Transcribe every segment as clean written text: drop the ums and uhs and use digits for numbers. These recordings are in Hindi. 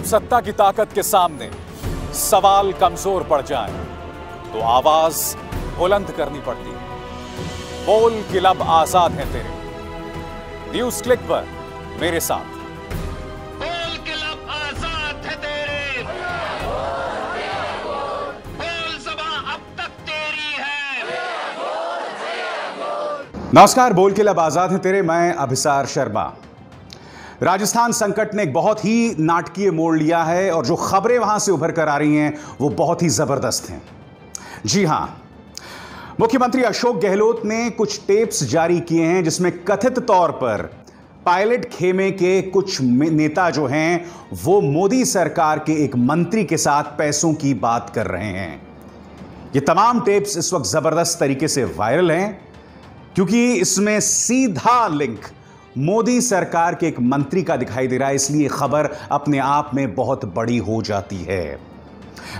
जब सत्ता की ताकत के सामने सवाल कमजोर पड़ जाए तो आवाज बुलंद करनी पड़ती है। बोल कि लब आजाद हैं तेरे। न्यूज क्लिक पर मेरे साथ। नमस्कार, बोल के लब आजाद है तेरे। मैं अभिसार शर्मा। राजस्थान संकट ने एक बहुत ही नाटकीय मोड़ लिया है और जो खबरें वहां से उभर कर आ रही हैं वो बहुत ही जबरदस्त हैं। जी हां, मुख्यमंत्री अशोक गहलोत ने कुछ टेप्स जारी किए हैं जिसमें कथित तौर पर पायलट खेमे के कुछ नेता जो हैं वो मोदी सरकार के एक मंत्री के साथ पैसों की बात कर रहे हैं। ये तमाम टेप्स इस वक्त जबरदस्त तरीके से वायरल हैं क्योंकि इसमें सीधा लिंक मोदी सरकार के एक मंत्री का दिखाई दे रहा है, इसलिए खबर अपने आप में बहुत बड़ी हो जाती है।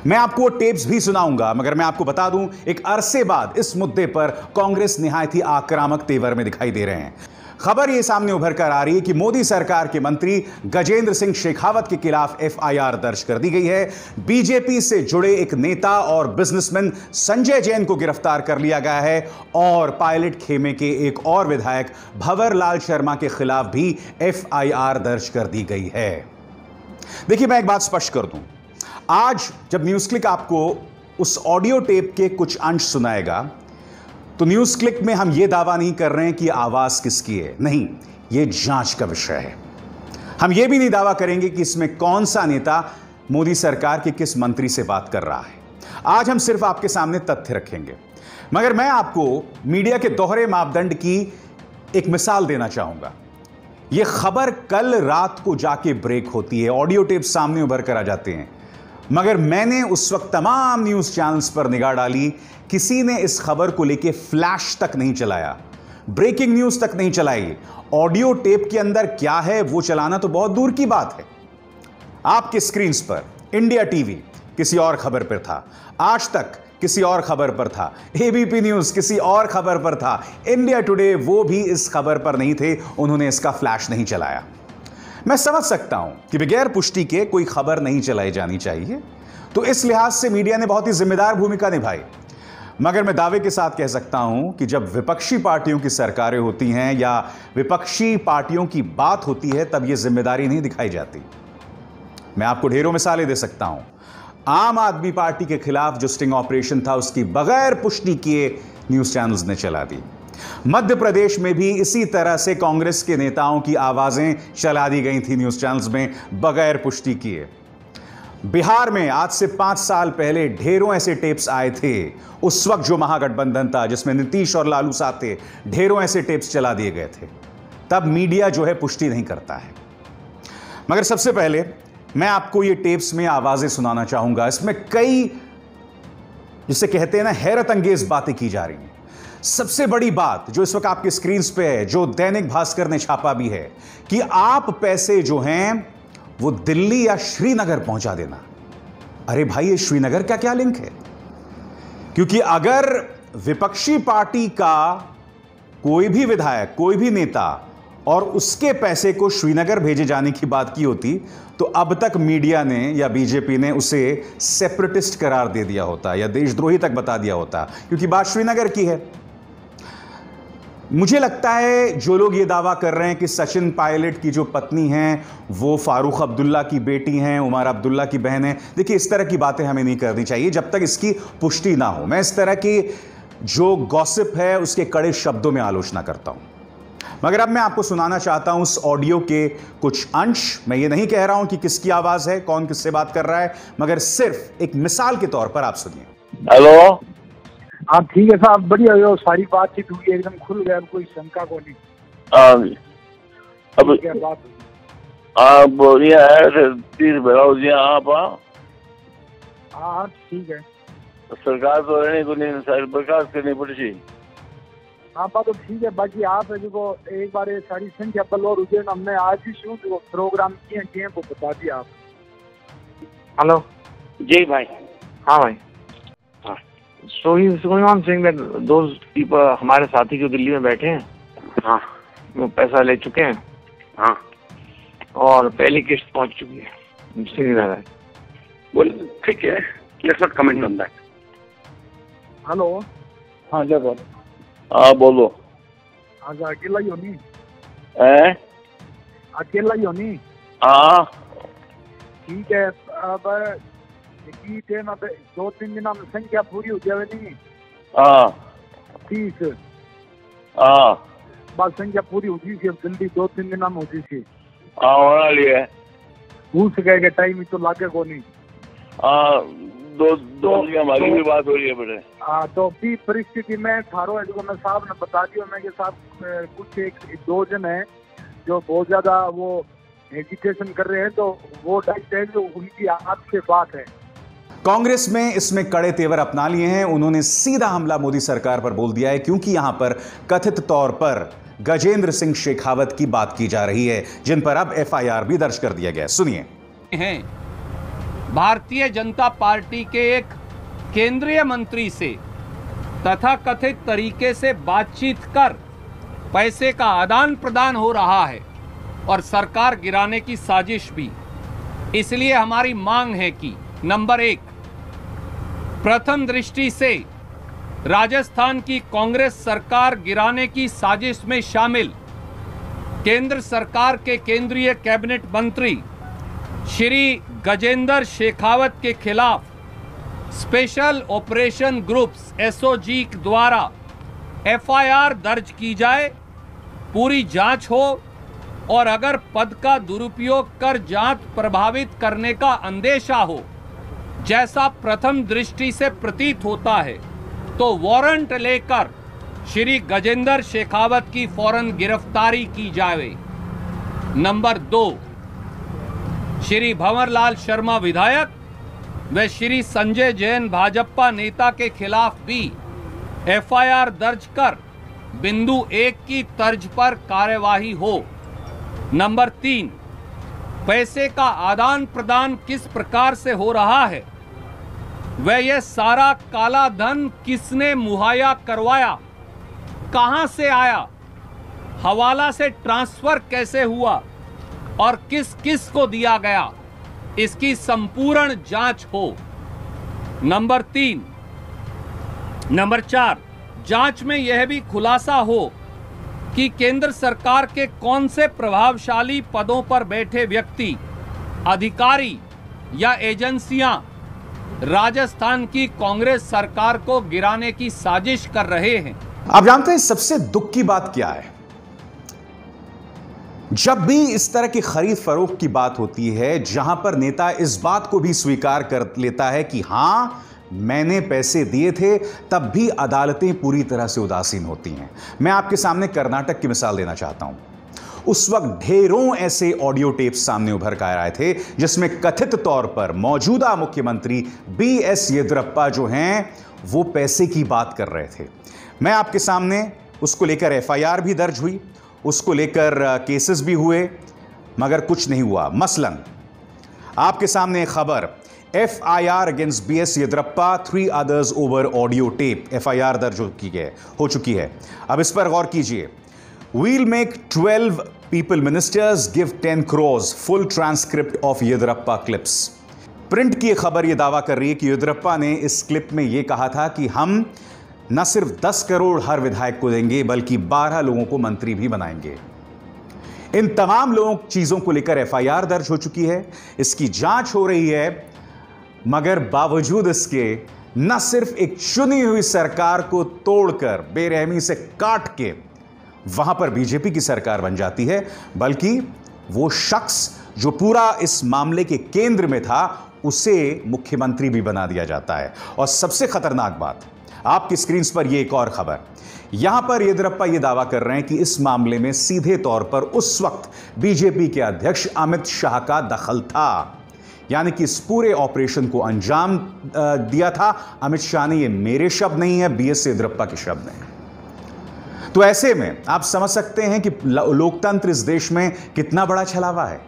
मैं आपको टेप्स भी सुनाऊंगा, मगर मैं आपको बता दूं एक अरसे बाद इस मुद्दे पर कांग्रेस निहायत ही आक्रामक तेवर में दिखाई दे रहे हैं। खबर यह सामने उभर कर आ रही है कि मोदी सरकार के मंत्री गजेंद्र सिंह शेखावत के खिलाफ एफआईआर दर्ज कर दी गई है। बीजेपी से जुड़े एक नेता और बिजनेसमैन संजय जैन को गिरफ्तार कर लिया गया है और पायलट खेमे के एक और विधायक भंवरलाल शर्मा के खिलाफ भी एफआईआर दर्ज कर दी गई है। देखिए, मैं एक बात स्पष्ट कर दूं, आज जब न्यूज क्लिक आपको उस ऑडियो टेप के कुछ अंश सुनाएगा तो न्यूज क्लिक में हम यह दावा नहीं कर रहे हैं कि आवाज किसकी है, नहीं, यह जांच का विषय है। हम यह भी नहीं दावा करेंगे कि इसमें कौन सा नेता मोदी सरकार के किस मंत्री से बात कर रहा है। आज हम सिर्फ आपके सामने तथ्य रखेंगे, मगर मैं आपको मीडिया के दोहरे मापदंड की एक मिसाल देना चाहूंगा। यह खबर कल रात को जाके ब्रेक होती है, ऑडियो टेप सामने उभर कर आ जाते हैं, मगर मैंने उस वक्त तमाम न्यूज चैनल्स पर निगाह डाली, किसी ने इस खबर को लेकर फ्लैश तक नहीं चलाया, ब्रेकिंग न्यूज तक नहीं चलाई। ऑडियो टेप के अंदर क्या है वो चलाना तो बहुत दूर की बात है। आपके स्क्रीन्स पर इंडिया टीवी किसी और खबर पर था, आज तक किसी और खबर पर था, एबीपी न्यूज किसी और खबर पर था, इंडिया टुडे वो भी इस खबर पर नहीं थे, उन्होंने इसका फ्लैश नहीं चलाया। मैं समझ सकता हूं कि बगैर पुष्टि के कोई खबर नहीं चलाई जानी चाहिए, तो इस लिहाज से मीडिया ने बहुत ही जिम्मेदार भूमिका निभाई, मगर मैं दावे के साथ कह सकता हूं कि जब विपक्षी पार्टियों की सरकारें होती हैं या विपक्षी पार्टियों की बात होती है तब यह जिम्मेदारी नहीं दिखाई जाती। मैं आपको ढेरों मिसालें दे सकता हूं। आम आदमी पार्टी के खिलाफ जो स्टिंग ऑपरेशन था उसकी बगैर पुष्टि किए न्यूज चैनल्स ने चला दी। मध्य प्रदेश में भी इसी तरह से कांग्रेस के नेताओं की आवाजें चला दी गई थी न्यूज चैनल्स में बगैर पुष्टि किए। बिहार में आज से 5 साल पहले ढेरों ऐसे टेप्स आए थे, उस वक्त जो महागठबंधन था जिसमें नीतीश और लालू साथ थे, ढेरों ऐसे टेप्स चला दिए गए थे। तब मीडिया जो है पुष्टि नहीं करता है, मगर सबसे पहले मैं आपको ये टेप्स में आवाजें सुनाना चाहूंगा। इसमें कई, जिसे कहते हैं ना, हैरत अंगेज बातें की जा रही हैं। सबसे बड़ी बात जो इस वक्त आपके स्क्रीन पे है, जो दैनिक भास्कर ने छापा भी है, कि आप पैसे जो हैं वो दिल्ली या श्रीनगर पहुंचा देना। अरे भाई, ये श्रीनगर का क्या लिंक है? क्योंकि अगर विपक्षी पार्टी का कोई भी विधायक, कोई भी नेता और उसके पैसे को श्रीनगर भेजे जाने की बात की होती तो अब तक मीडिया ने या बीजेपी ने उसे सेपरेटिस्ट करार दे दिया होता या देशद्रोही तक बता दिया होता, क्योंकि बात श्रीनगर की है। मुझे लगता है जो लोग ये दावा कर रहे हैं कि सचिन पायलट की जो पत्नी हैं वो फारूक अब्दुल्ला की बेटी हैं, उमर अब्दुल्ला की बहन है, देखिए इस तरह की बातें हमें नहीं करनी चाहिए जब तक इसकी पुष्टि ना हो। मैं इस तरह की जो गॉसिप है उसके कड़े शब्दों में आलोचना करता हूं, मगर अब मैं आपको सुनाना चाहता हूं उस ऑडियो के कुछ अंश। मैं ये नहीं कह रहा हूं कि किसकी आवाज है, कौन किससे बात कर रहा है, मगर सिर्फ एक मिसाल के तौर पर आप सुनिए। हेलो, हाँ ठीक है साहब, बढ़िया हो, सारी बातचीत हुई, एकदम खुल गया, कोई शंका को नहीं। अब क्या बात बोलिए आप? हाँ ठीक है, सरकार तो रहने को नहीं, बर्खास्त करनी पड़ेगी। हाँ बात तो ठीक है, बाकी आप जो एक बार सारी संख्या बलोर उज्जैन हमने आज ही शुरू प्रोग्राम किए वो बता दिया आप। हेलो जी भाई। हाँ भाई, हाँ सो ही हम सिंह दो हमारे साथी जो दिल्ली में बैठे हैं, हाँ वो पैसा ले चुके हैं, हाँ और पहली किस्त पहुंच चुकी है। Well, ठीक है, let's not comment on that. Hello, हाँ जय बोल, हाँ बोलो। आज अकेला ही हो नहीं? है अकेला ही हो नहीं? हाँ ठीक है। अब ठीक है ना, 2-3 दिन में संख्या पूरी हो जावे नहीं? हाँ 30। हाँ बात संख्या पूरी होगी थी, अब जल्दी 2-3 दिन में होगी थी। हाँ होना लिए पूछ गए कि टाइम ही तो लागे को नहीं। हाँ दो हमारी भी बात हो रही है बड़े। हाँ तो भी परिस्थिति में थारो है जो मैं साहब ने बता दिया, मैं कि साहब कुछ एक दो जन है जो बहुत ज्यादा वो हेजिटेशन कर रहे हैं, तो वो डाइट है जो उनकी हाथ से बात है। कांग्रेस में इसमें कड़े तेवर अपना लिए हैं, उन्होंने सीधा हमला मोदी सरकार पर बोल दिया है, क्योंकि यहां पर कथित तौर पर गजेंद्र सिंह शेखावत की बात की जा रही है, जिन पर अब FIR भी दर्ज कर दिया गया। सुनिए है भारतीय जनता पार्टी के एक केंद्रीय मंत्री से तथाकथित तरीके से बातचीत कर पैसे का आदान प्रदान हो रहा है और सरकार गिराने की साजिश भी। इसलिए हमारी मांग है कि नंबर 1, प्रथम दृष्टि से राजस्थान की कांग्रेस सरकार गिराने की साजिश में शामिल केंद्र सरकार के केंद्रीय कैबिनेट मंत्री श्री गजेंद्र शेखावत के खिलाफ स्पेशल ऑपरेशन ग्रुप्स SOG द्वारा FIR दर्ज की जाए, पूरी जांच हो और अगर पद का दुरुपयोग कर जांच प्रभावित करने का अंदेशा हो, जैसा प्रथम दृष्टि से प्रतीत होता है, तो वारंट लेकर श्री गजेंद्र शेखावत की फौरन गिरफ्तारी की जाए। नंबर 2, श्री भंवरलाल शर्मा विधायक व श्री संजय जैन भाजपा नेता के खिलाफ भी FIR दर्ज कर बिंदु 1 की तर्ज पर कार्यवाही हो। नंबर 3, पैसे का आदान प्रदान किस प्रकार से हो रहा है व यह सारा काला धन किसने मुहैया करवाया, कहां से आया, हवाला से ट्रांसफर कैसे हुआ और किस किस को दिया गया, इसकी संपूर्ण जांच हो। नंबर 3, नंबर 4, जांच में यह भी खुलासा हो कि केंद्र सरकार के कौन से प्रभावशाली पदों पर बैठे व्यक्ति, अधिकारी या एजेंसियां राजस्थान की कांग्रेस सरकार को गिराने की साजिश कर रहे हैं। आप जानते हैं सबसे दुख की बात क्या है? जब भी इस तरह की खरीद फरोख्त की बात होती है, जहां पर नेता इस बात को भी स्वीकार कर लेता है कि हां मैंने पैसे दिए थे, तब भी अदालतें पूरी तरह से उदासीन होती हैं। मैं आपके सामने कर्नाटक की मिसाल देना चाहता हूं। उस वक्त ढेरों ऐसे ऑडियो टेप्स सामने उभर कर आए थे जिसमें कथित तौर पर मौजूदा मुख्यमंत्री BS येदियुरप्पा जो हैं वो पैसे की बात कर रहे थे। मैं आपके सामने उसको लेकर FIR भी दर्ज हुई, उसको लेकर केसेस भी हुए, मगर कुछ नहीं हुआ। मसलन आपके सामने खबर, FIR against BS Yediyurappa, 3 others over audio tape FIR दर्ज हो चुकी है। अब इस पर गौर कीजिए। We'll make 12 people ministers give 10 crores, full transcript of Yediyurappa clips. Print की खबर यह दावा कर रही है कि येदियुरप्पा ने इस क्लिप में यह कहा था कि हम न सिर्फ 10 करोड़ हर विधायक को देंगे बल्कि 12 लोगों को मंत्री भी बनाएंगे। इन तमाम चीजों को लेकर FIR दर्ज हो चुकी है, इसकी जांच हो रही है, मगर बावजूद इसके न सिर्फ एक चुनी हुई सरकार को तोड़कर बेरहमी से काट के वहां पर बीजेपी की सरकार बन जाती है, बल्कि वो शख्स जो पूरा इस मामले के केंद्र में था उसे मुख्यमंत्री भी बना दिया जाता है। और सबसे खतरनाक बात आपकी स्क्रीन पर यह एक और खबर, यहां पर येदियुरप्पा यह दावा कर रहे हैं कि इस मामले में सीधे तौर पर उस वक्त बीजेपी के अध्यक्ष अमित शाह का दखल था, यानी कि इस पूरे ऑपरेशन को अंजाम दिया था अमित शाह ने। यह मेरे शब्द नहीं है, BS येदियुरप्पा के शब्द हैं। तो ऐसे में आप समझ सकते हैं कि लोकतंत्र इस देश में कितना बड़ा छलावा है।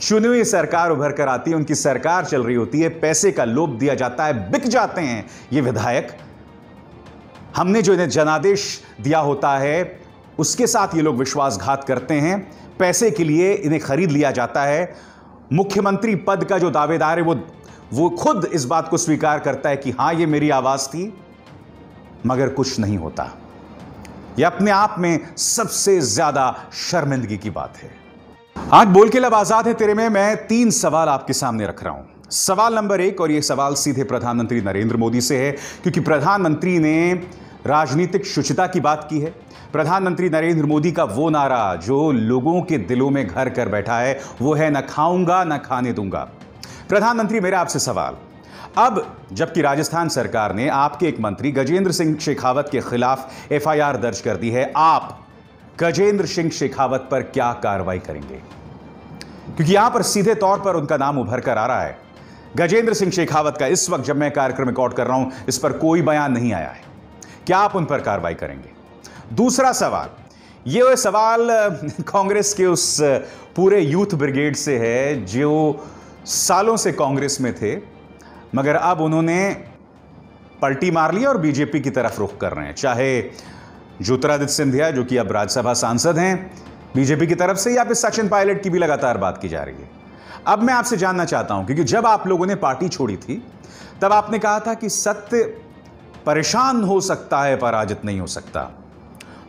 चुनी हुई सरकार उभर कर आती है, उनकी सरकार चल रही होती है, पैसे का लोभ दिया जाता है, बिक जाते हैं ये विधायक। हमने जो इन्हें जनादेश दिया होता है उसके साथ ये लोग विश्वासघात करते हैं, पैसे के लिए इन्हें खरीद लिया जाता है। मुख्यमंत्री पद का जो दावेदार है वो खुद इस बात को स्वीकार करता है कि हां ये मेरी आवाज थी, मगर कुछ नहीं होता। यह अपने आप में सबसे ज्यादा शर्मिंदगी की बात है। आज बोल के लब आजाद है तेरे में मैं 3 सवाल आपके सामने रख रहा हूं। सवाल नंबर 1, और यह सवाल सीधे प्रधानमंत्री नरेंद्र मोदी से है, क्योंकि प्रधानमंत्री ने राजनीतिक शुचिता की बात की है। प्रधानमंत्री नरेंद्र मोदी का वो नारा जो लोगों के दिलों में घर कर बैठा है वो है ना खाऊंगा ना खाने दूंगा। प्रधानमंत्री मेरा आपसे सवाल, अब जबकि राजस्थान सरकार ने आपके एक मंत्री गजेंद्र सिंह शेखावत के खिलाफ एफआईआर दर्ज कर दी है, आप गजेंद्र सिंह शेखावत पर क्या कार्रवाई करेंगे? क्योंकि यहां पर सीधे तौर पर उनका नाम उभर कर आ रहा है। गजेंद्र सिंह शेखावत का इस वक्त जब मैं कार्यक्रम रिकॉर्ड कर रहा हूं इस पर कोई बयान नहीं आया है, क्या आप उन पर कार्रवाई करेंगे? दूसरा सवाल, यह सवाल कांग्रेस के उस पूरे यूथ ब्रिगेड से है जो सालों से कांग्रेस में थे मगर अब उन्होंने पलटी मार ली और बीजेपी की तरफ रुख कर रहे हैं। चाहे ज्योतिरादित्य सिंधिया जो कि अब राज्यसभा सांसद हैं बीजेपी की तरफ से, या फिर सचिन पायलट की भी लगातार बात की जा रही है। अब मैं आपसे जानना चाहता हूं, क्योंकि जब आप लोगों ने पार्टी छोड़ी थी तब आपने कहा था कि सत्य परेशान हो सकता है, पराजित नहीं हो सकता।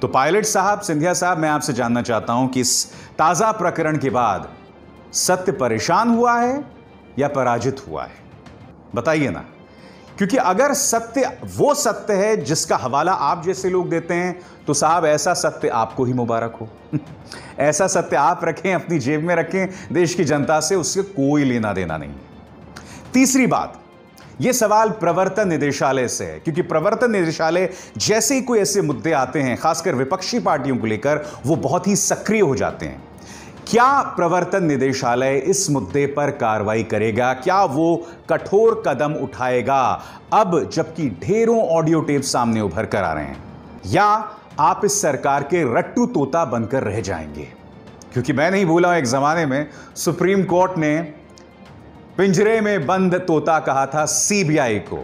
तो पायलट साहब, सिंधिया साहब, मैं आपसे जानना चाहता हूं कि इस ताजा प्रकरण के बाद सत्य परेशान हुआ है या पराजित हुआ है, बताइए ना। क्योंकि अगर सत्य वो सत्य है जिसका हवाला आप जैसे लोग देते हैं तो साहब ऐसा सत्य आपको ही मुबारक हो। ऐसा सत्य आप रखें, अपनी जेब में रखें, देश की जनता से उससे कोई लेना देना नहीं है। तीसरी बात, यह सवाल प्रवर्तन निदेशालय से है, क्योंकि प्रवर्तन निदेशालय जैसे ही कोई ऐसे मुद्दे आते हैं खासकर विपक्षी पार्टियों को लेकर वो बहुत ही सक्रिय हो जाते हैं। क्या प्रवर्तन निदेशालय इस मुद्दे पर कार्रवाई करेगा? क्या वो कठोर कदम उठाएगा अब जबकि ढेरों ऑडियो टेप सामने उभर कर आ रहे हैं, या आप इस सरकार के रट्टू तोता बनकर रह जाएंगे? क्योंकि मैं नहीं भूला हूं एक जमाने में सुप्रीम कोर्ट ने पिंजरे में बंद तोता कहा था सीबीआई को।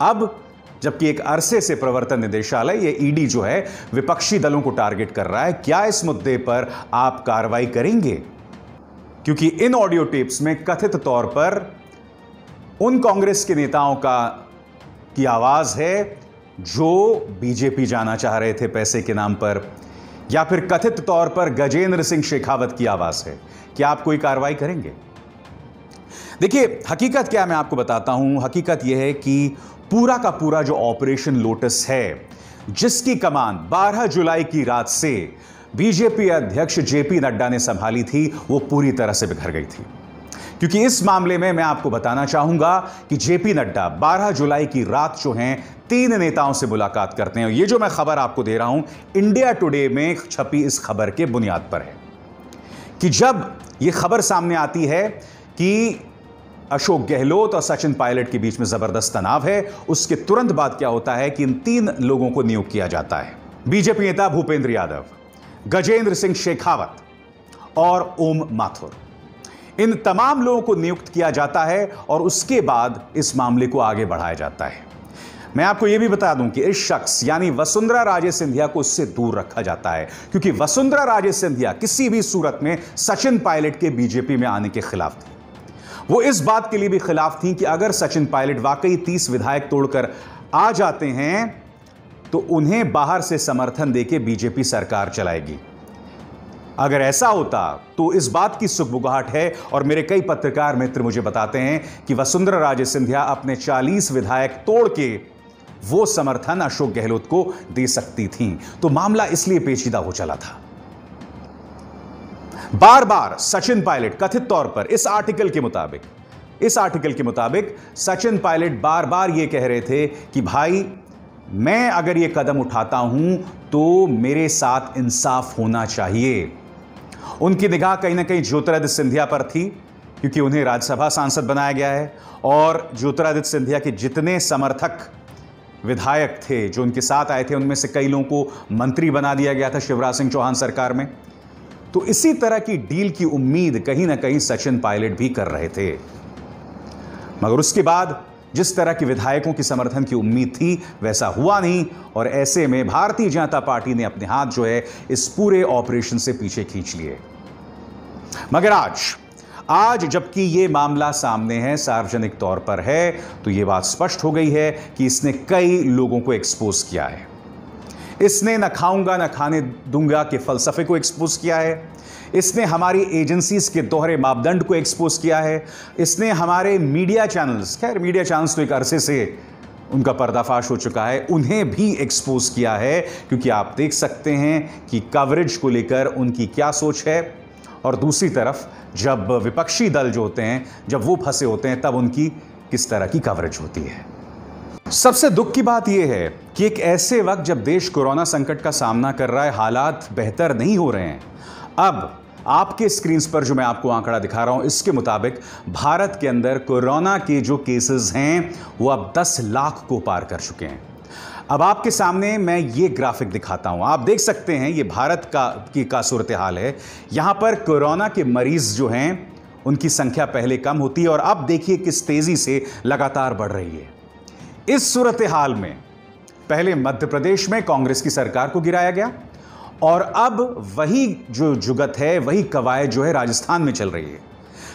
अब जबकि एक अरसे से प्रवर्तन निदेशालय ये ईडी जो है विपक्षी दलों को टारगेट कर रहा है, क्या इस मुद्दे पर आप कार्रवाई करेंगे? क्योंकि इन ऑडियो टेप्स में कथित तौर पर उन कांग्रेस के नेताओं की आवाज है जो बीजेपी जाना चाह रहे थे पैसे के नाम पर, या फिर कथित तौर पर गजेंद्र सिंह शेखावत की आवाज है। क्या आप कोई कार्रवाई करेंगे? देखिए हकीकत क्या मैं आपको बताता हूं। हकीकत यह है कि पूरा का पूरा जो ऑपरेशन लोटस है, जिसकी कमान 12 जुलाई की रात से बीजेपी अध्यक्ष जेपी नड्डा ने संभाली थी, वो पूरी तरह से बिखर गई थी। क्योंकि इस मामले में मैं आपको बताना चाहूंगा कि जेपी नड्डा 12 जुलाई की रात जो है 3 नेताओं से मुलाकात करते हैं। ये जो मैं खबर आपको दे रहा हूं इंडिया टुडे में छपी इस खबर के बुनियाद पर है कि जब यह खबर सामने आती है कि अशोक गहलोत और सचिन पायलट के बीच में जबरदस्त तनाव है, उसके तुरंत बाद क्या होता है कि इन 3 लोगों को नियुक्त किया जाता है। बीजेपी नेता भूपेंद्र यादव, गजेंद्र सिंह शेखावत और ओम माथुर, इन तमाम लोगों को नियुक्त किया जाता है और उसके बाद इस मामले को आगे बढ़ाया जाता है। मैं आपको यह भी बता दूं कि इस शख्स यानी वसुंधरा राजे सिंधिया को उससे दूर रखा जाता है, क्योंकि वसुंधरा राजे सिंधिया किसी भी सूरत में सचिन पायलट के बीजेपी में आने के खिलाफ थी। वो इस बात के लिए भी खिलाफ थी कि अगर सचिन पायलट वाकई 30 विधायक तोड़कर आ जाते हैं तो उन्हें बाहर से समर्थन देके बीजेपी सरकार चलाएगी। अगर ऐसा होता तो इस बात की सुगबुगाहट है, और मेरे कई पत्रकार मित्र मुझे बताते हैं कि वसुंधरा राजे सिंधिया अपने 40 विधायक तोड़ के वो समर्थन अशोक गहलोत को दे सकती थी। तो मामला इसलिए पेचीदा हो चला था। बार बार सचिन पायलट कथित तौर पर इस आर्टिकल के मुताबिक सचिन पायलट बार बार ये कह रहे थे कि भाई मैं अगर ये कदम उठाता हूं तो मेरे साथ इंसाफ होना चाहिए। उनकी निगाह कहीं ना कहीं ज्योतिरादित्य सिंधिया पर थी, क्योंकि उन्हें राज्यसभा सांसद बनाया गया है, और ज्योतिरादित्य सिंधिया के जितने समर्थक विधायक थे जो उनके साथ आए थे उनमें से कई लोगों को मंत्री बना दिया गया था शिवराज सिंह चौहान सरकार में। तो इसी तरह की डील की उम्मीद कहीं ना कहीं सचिन पायलट भी कर रहे थे, मगर उसके बाद जिस तरह की विधायकों की समर्थन की उम्मीद थी वैसा हुआ नहीं, और ऐसे में भारतीय जनता पार्टी ने अपने हाथ जो है इस पूरे ऑपरेशन से पीछे खींच लिए। मगर आज आज जबकि ये मामला सामने है, सार्वजनिक तौर पर है, तो ये बात स्पष्ट हो गई है कि इसने कई लोगों को एक्सपोज किया है। इसने न खाऊंगा न खाने दूंगा के फलसफे को एक्सपोज किया है, इसने हमारी एजेंसीज के दोहरे मापदंड को एक्सपोज किया है, इसने हमारे मीडिया चैनल्स, खैर मीडिया चैनल्स तो एक अरसे से उनका पर्दाफाश हो चुका है, उन्हें भी एक्सपोज किया है, क्योंकि आप देख सकते हैं कि कवरेज को लेकर उनकी क्या सोच है। और दूसरी तरफ जब विपक्षी दल जो होते हैं, जब वो फंसे होते हैं, तब उनकी किस तरह की कवरेज होती है। सबसे दुख की बात यह है कि एक ऐसे वक्त जब देश कोरोना संकट का सामना कर रहा है, हालात बेहतर नहीं हो रहे हैं। अब आपके स्क्रीन्स पर जो मैं आपको आंकड़ा दिखा रहा हूं, इसके मुताबिक भारत के अंदर कोरोना के जो केसेस हैं वो अब 10 लाख को पार कर चुके हैं। अब आपके सामने मैं ये ग्राफिक दिखाता हूं, आप देख सकते हैं ये भारत का सूरत हाल है। यहां पर कोरोना के मरीज जो हैं उनकी संख्या पहले कम होती है और अब देखिए किस तेजी से लगातार बढ़ रही है। इस सूरत हाल में पहले मध्य प्रदेश में कांग्रेस की सरकार को गिराया गया और अब वही जो जुगत है, वही कवायद जो है राजस्थान में चल रही है,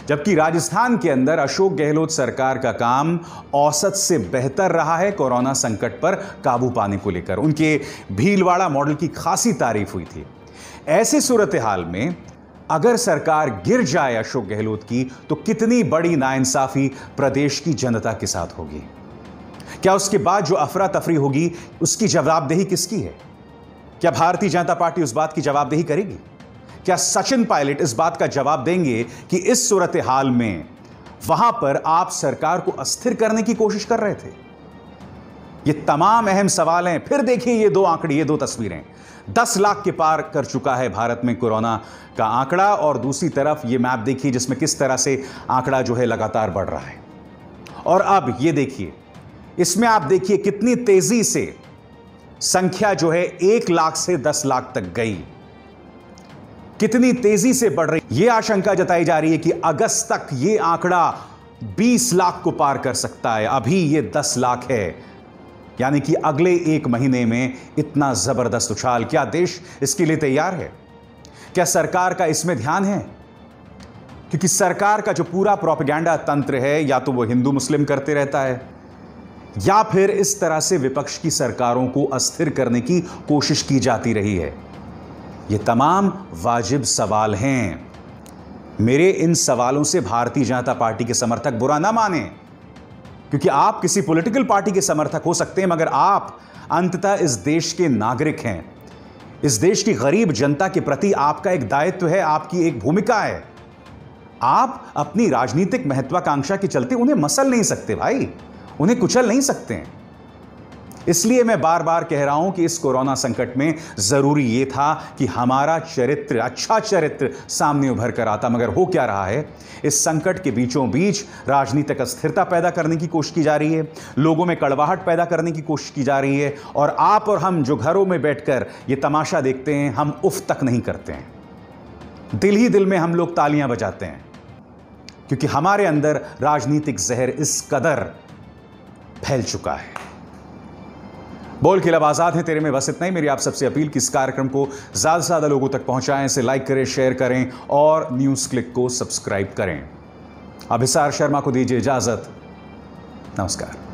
जबकि राजस्थान के अंदर अशोक गहलोत सरकार का काम औसत से बेहतर रहा है कोरोना संकट पर काबू पाने को लेकर। उनके भीलवाड़ा मॉडल की खासी तारीफ हुई थी। ऐसे सूरत हाल में अगर सरकार गिर जाए अशोक गहलोत की, तो कितनी बड़ी नाइंसाफी प्रदेश की जनता के साथ होगी। क्या उसके बाद जो अफरा तफरी होगी उसकी जवाबदेही किसकी है? क्या भारतीय जनता पार्टी उस बात की जवाबदेही करेगी? क्या सचिन पायलट इस बात का जवाब देंगे कि इस सूरत हाल में वहां पर आप सरकार को अस्थिर करने की कोशिश कर रहे थे? ये तमाम अहम सवाल हैं। फिर देखिए ये दो आंकड़े, ये दो तस्वीरें, 10 लाख के पार कर चुका है भारत में कोरोना का आंकड़ा और दूसरी तरफ ये मैप देखिए जिसमें किस तरह से आंकड़ा जो है लगातार बढ़ रहा है। और अब ये देखिए, इसमें आप देखिए कितनी तेजी से संख्या जो है 1 लाख से 10 लाख तक गई, कितनी तेजी से बढ़ रही। यह आशंका जताई जा रही है कि अगस्त तक यह आंकड़ा 20 लाख को पार कर सकता है। अभी यह 10 लाख है, यानी कि अगले एक महीने में इतना जबरदस्त उछाल। क्या देश इसके लिए तैयार है? क्या सरकार का इसमें ध्यान है? क्योंकि सरकार का जो पूरा प्रोपेगेंडा तंत्र है, या तो वह हिंदू मुस्लिम करते रहता है या फिर इस तरह से विपक्ष की सरकारों को अस्थिर करने की कोशिश की जाती रही है। ये तमाम वाजिब सवाल हैं। मेरे इन सवालों से भारतीय जनता पार्टी के समर्थक बुरा ना माने, क्योंकि आप किसी पॉलिटिकल पार्टी के समर्थक हो सकते हैं, मगर आप अंततः इस देश के नागरिक हैं। इस देश की गरीब जनता के प्रति आपका एक दायित्व है, आपकी एक भूमिका है। आप अपनी राजनीतिक महत्वाकांक्षा के चलते उन्हें मसल नहीं सकते भाई, उन्हें कुचल नहीं सकते हैं। इसलिए मैं बार बार कह रहा हूं कि इस कोरोना संकट में जरूरी यह था कि हमारा चरित्र, अच्छा चरित्र सामने उभर कर आता, मगर हो क्या रहा है? इस संकट के बीचों बीच राजनीतिक अस्थिरता पैदा करने की कोशिश की जा रही है, लोगों में कड़वाहट पैदा करने की कोशिश की जा रही है और आप और हम जो घरों में बैठकर ये तमाशा देखते हैं, हम उफ तक नहीं करते हैं। दिल ही दिल में हम लोग तालियां बजाते हैं, क्योंकि हमारे अंदर राजनीतिक जहर इस कदर फैल चुका है। बोल खिलाफ आजाद है तेरे में बस इतना ही। मेरी आप सबसे अपील कि इस कार्यक्रम को ज्यादा से ज्यादा लोगों तक पहुंचाएं, इसे लाइक करें, शेयर करें और न्यूज क्लिक को सब्सक्राइब करें। अभिसार शर्मा को दीजिए इजाजत। नमस्कार।